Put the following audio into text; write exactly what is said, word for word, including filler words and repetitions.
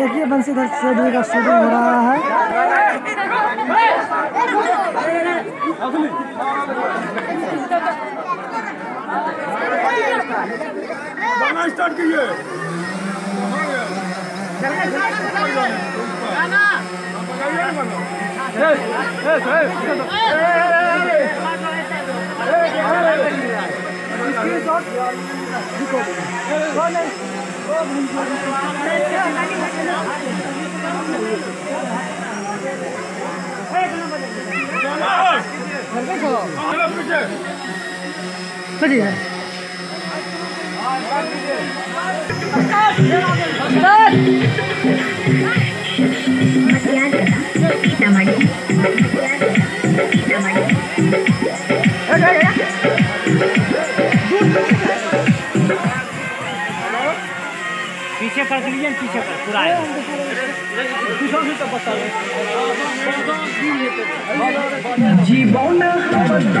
देखिए बंसीधर चौधरी का शूटिंग हो रहा है। गाना स्टार्ट कीजिए। पीछे कर लीजिए, पीछे कर पूरा बहुत